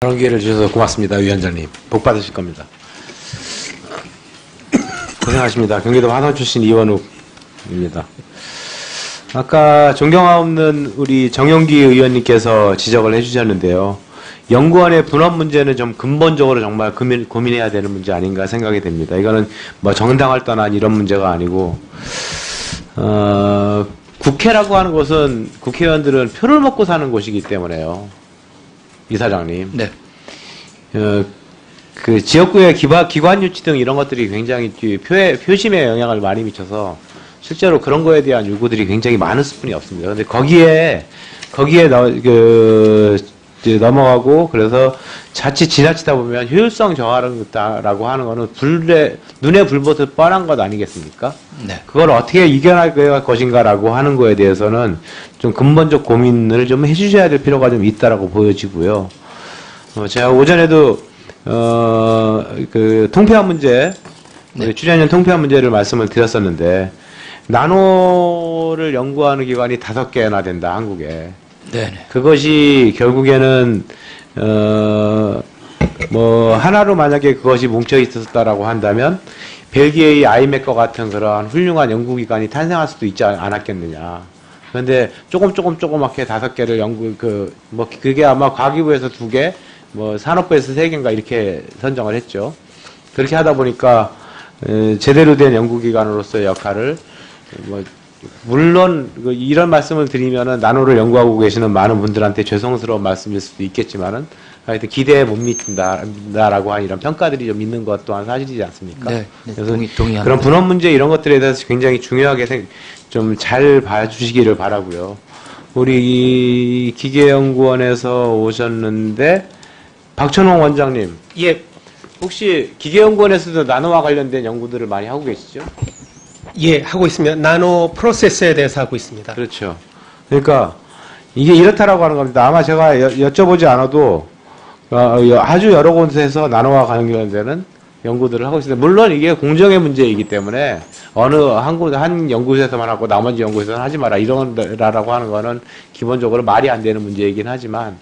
그런 기회를 주셔서 고맙습니다. 위원장님. 복 받으실 겁니다. 고생하십니다. 경기도 환원 출신 이원욱입니다. 아까 존경하옵는 우리 정용기 의원님께서 지적을 해주셨는데요. 연구원의 분업 문제는 좀 근본적으로 정말 고민해야 되는 문제 아닌가 생각이 됩니다. 이거는 뭐 정당을 떠난 이런 문제가 아니고 국회라고 하는 곳은 국회의원들은 표를 먹고 사는 곳이기 때문에요. 이사장님. 네. 그 지역구의 기관 유치 등 이런 것들이 굉장히 표심에 영향을 많이 미쳐서 실제로 그런 거에 대한 요구들이 굉장히 많을 수뿐이 없습니다. 그런데 거기에 넘어가고 그래서 자칫 지나치다 보면 효율성 저하라고 하는 거는 눈에 불보듯 뻔한 것 아니겠습니까? 네. 그걸 어떻게 이겨낼 것인가라고 하는 거에 대해서는 좀 근본적 고민을 좀 해주셔야 될 필요가 좀 있다라고 보여지고요. 제가 오전에도 그 통폐합 문제, 네. 출연연 통폐합 문제를 말씀을 드렸었는데 나노를 연구하는 기관이 5개나 된다 한국에. 네네. 그것이 결국에는 하나로 만약에 그것이 뭉쳐 있었다라고 한다면 벨기에의 아이맥과 같은 그러한 훌륭한 연구기관이 탄생할 수도 있지 않았겠느냐. 그런데 조그맣게 5개를 그게 아마 과기부에서 2개, 산업부에서 3개인가 이렇게 선정을 했죠. 그렇게 하다 보니까 제대로 된 연구기관으로서의 역할을 물론 이런 말씀을 드리면은 나노를 연구하고 계시는 많은 분들한테 죄송스러운 말씀일 수도 있겠지만은 하여튼 기대에 못 미친다라고 하는 이런 평가들이 좀 있는 것 또한 사실이지 않습니까? 네, 네, 그래서 동의합니다. 그런 분업 문제 이런 것들에 대해서 굉장히 중요하게 좀 잘 봐주시기를 바라고요. 우리 기계연구원에서 오셨는데 박천홍 원장님, 예, 혹시 기계연구원에서도 나노와 관련된 연구들을 많이 하고 계시죠? 예, 하고 있습니다. 나노 프로세스에 대해서 하고 있습니다. 그렇죠. 그러니까 이게 이렇다라고 하는 겁니다. 아마 제가 여쭤보지 않아도 아주 여러 곳에서 나노와 관련되는 연구들을 하고 있습니다. 물론 이게 공정의 문제이기 때문에 어느 한 연구소에서만 하고 나머지 연구소에서는 하지 마라 이런다라고 하는 거는 기본적으로 말이 안 되는 문제이긴 하지만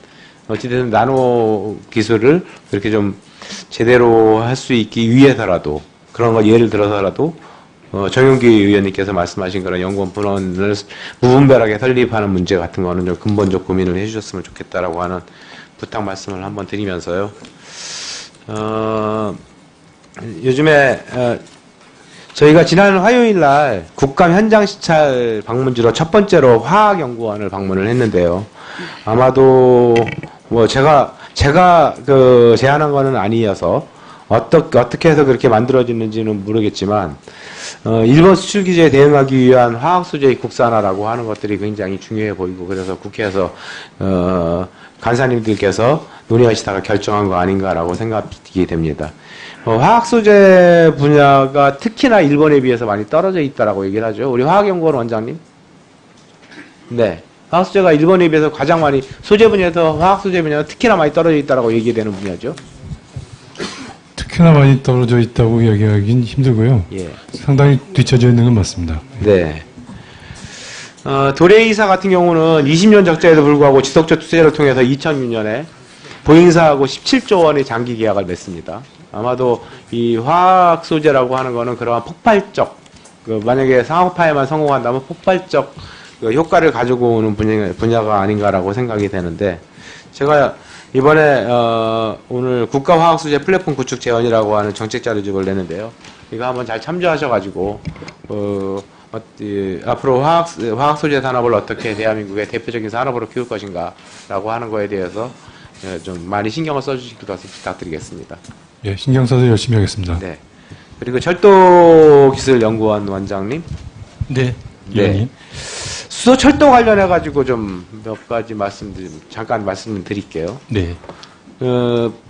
어찌됐든 나노 기술을 그렇게 좀 제대로 할 수 있기 위해서라도 그런 거 예를 들어서라도 정용기 의원님께서 말씀하신 그런 연구원 분원을 무분별하게 설립하는 문제 같은 거는 좀 근본적 고민을 해주셨으면 좋겠다라고 하는 부탁 말씀을 한번 드리면서요. 요즘에 저희가 지난 화요일 날 국감 현장 시찰 방문지로 첫 번째로 화학연구원을 방문을 했는데요. 아마도 제가 그 제안한 거는 아니어서 어떻게 해서 그렇게 만들어지는지는 모르겠지만 일본 수출 규제에 대응하기 위한 화학 소재의 국산화라고 하는 것들이 굉장히 중요해 보이고 그래서 국회에서 간사님들께서 논의하시다가 결정한 거 아닌가라고 생각이 됩니다. 화학 소재 분야가 특히나 일본에 비해서 많이 떨어져 있다라고 얘기를 하죠. 우리 화학연구원 원장님. 네. 화학 소재가 일본에 비해서 가장 많이 소재 분야에서 화학 소재 분야가 특히나 많이 떨어져 있다라고 얘기되는 분야죠. 특히나 많이 떨어져 있다고 이야기하기는 힘들고요. 예. 상당히 뒤처져 있는 건 맞습니다. 네. 도레이사 같은 경우는 20년 적자에도 불구하고 지속적 투자를 통해서 2006년에 보잉사하고 17조 원의 장기 계약을 맺습니다. 아마도 이 화학 소재라고 하는 거는 그러한 폭발적, 만약에 상업화에만 성공한다면 폭발적 효과를 가지고 오는 분야가 아닌가라고 생각이 되는데 제가 이번에 오늘 국가화학소재 플랫폼 구축 재원이라고 하는 정책 자료집을 냈는데요. 이거 한번 잘 참조하셔가지고 앞으로 화학소재 산업을 어떻게 대한민국의 대표적인 산업으로 키울 것인가라고 하는 거에 대해서 좀 많이 신경을 써주시기도 부탁드리겠습니다. 예, 신경 써서 열심히 하겠습니다. 네. 그리고 철도기술연구원 원장님. 네. 네. 수소 철도 관련해가지고 좀 몇 가지 잠깐 말씀드릴게요. 네.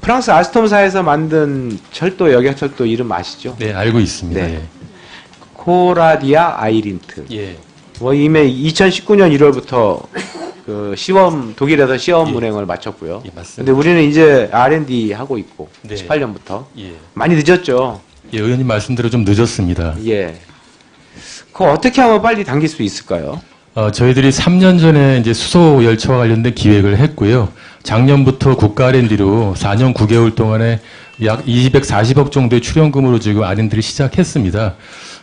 프랑스 아스톰사에서 만든 철도, 여객철도 이름 아시죠? 네, 알고 있습니다. 네. 예. 코라디아 아이린트. 예. 이미 2019년 1월부터 독일에서 시험 예. 운행을 마쳤고요. 예, 맞습니다. 근데 우리는 이제 R&D 하고 있고, 네. 18년부터. 예. 많이 늦었죠? 예, 의원님 말씀대로 좀 늦었습니다. 예. 그거 어떻게 하면 빨리 당길 수 있을까요? 저희들이 3년 전에 이제 수소 열차와 관련된 기획을 했고요. 작년부터 국가 R&D로 4년 9개월 동안에 약 240억 정도의 출연금으로 지금 R&D를 시작했습니다.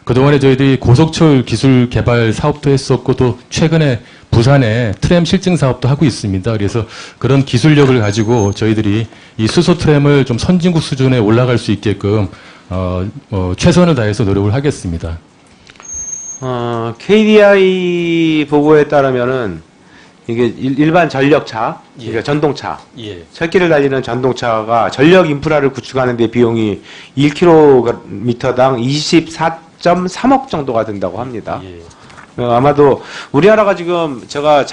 그동안에 저희들이 고속철 기술 개발 사업도 했었고 또 최근에 부산에 트램 실증 사업도 하고 있습니다. 그래서 그런 기술력을 가지고 저희들이 이 수소 트램을 좀 선진국 수준에 올라갈 수 있게끔 최선을 다해서 노력을 하겠습니다. KDI 보고에 따르면은 이게 일반 전력차, 예. 그러니까 전동차, 예. 철길을 달리는 전동차가 전력 인프라를 구축하는 데 비용이 1km당 24.3억 정도가 든다고 합니다. 예. 아마도 우리나라가 지금 제가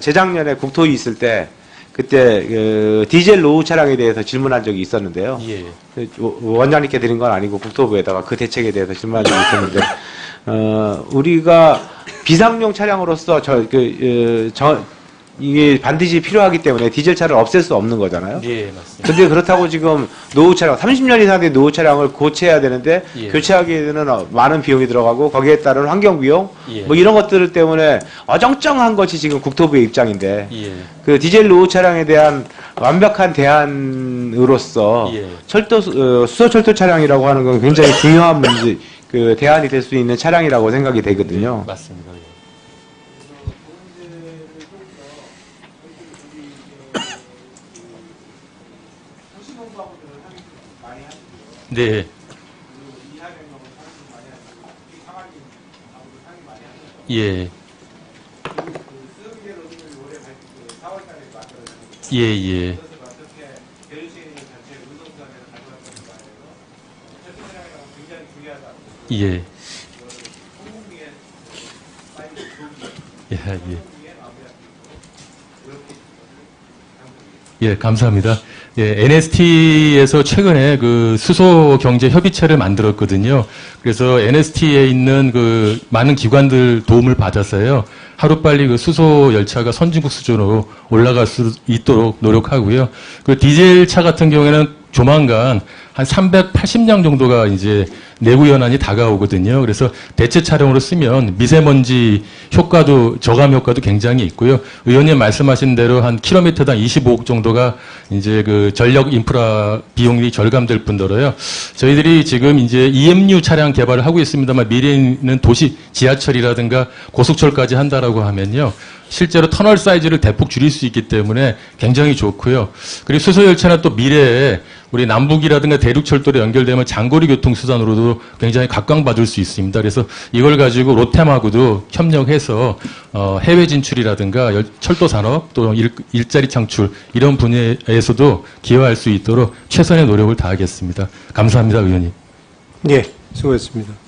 재작년에 국토위 있을 때 그때 디젤 노후 차량에 대해서 질문한 적이 있었는데요. 예. 원장님께 드린 건 아니고 국토부에다가 그 대책에 대해서 질문한 적이 있었는데 우리가 비상용 차량으로서 이게 반드시 필요하기 때문에 디젤 차를 없앨 수 없는 거잖아요. 예, 맞습니다. 근데 그렇다고 지금 노후 차량, 30년 이상 된 노후 차량을 고쳐야 되는데, 예. 교체하기에는 많은 비용이 들어가고, 거기에 따른 환경 비용, 예. 뭐 이런 것들 때문에 어정쩡한 것이 지금 국토부의 입장인데, 예. 그 디젤 노후 차량에 대한 완벽한 대안으로서, 예. 수소 철도 차량이라고 하는 건 굉장히 중요한 문제, 그 대안이 될 수 있는 차량이라고 생각이 되거든요. 예, 맞습니다. 예. 네. 예. 예, 예. 예. 예, 예. 예, 감사합니다. 예, NST에서 최근에 그 수소 경제 협의체를 만들었거든요. 그래서 NST에 있는 그 많은 기관들 도움을 받았어요. 하루빨리 그 수소 열차가 선진국 수준으로 올라갈 수 있도록 노력하고요. 그 디젤 차 같은 경우에는 조만간 한 380량 정도가 이제 내구 연한이 다가오거든요. 그래서 대체 차량으로 쓰면 미세먼지 효과도 저감 효과도 굉장히 있고요. 의원님 말씀하신 대로 한 킬로미터당 25억 정도가 이제 그 전력 인프라 비용이 절감될 뿐더러요. 저희들이 지금 이제 EMU 차량 개발을 하고 있습니다만 미래에는 도시 지하철이라든가 고속철까지 한다라고 하면요. 실제로 터널 사이즈를 대폭 줄일 수 있기 때문에 굉장히 좋고요. 그리고 수소 열차는 또 미래에 우리 남북이라든가 대륙철도로 연결되면 장거리 교통수단으로도 굉장히 각광받을 수 있습니다. 그래서 이걸 가지고 로템하고도 협력해서 해외 진출이라든가 철도산업 또 일자리 창출 이런 분야에서도 기여할 수 있도록 최선의 노력을 다하겠습니다. 감사합니다, 의원님. 예, 수고했습니다.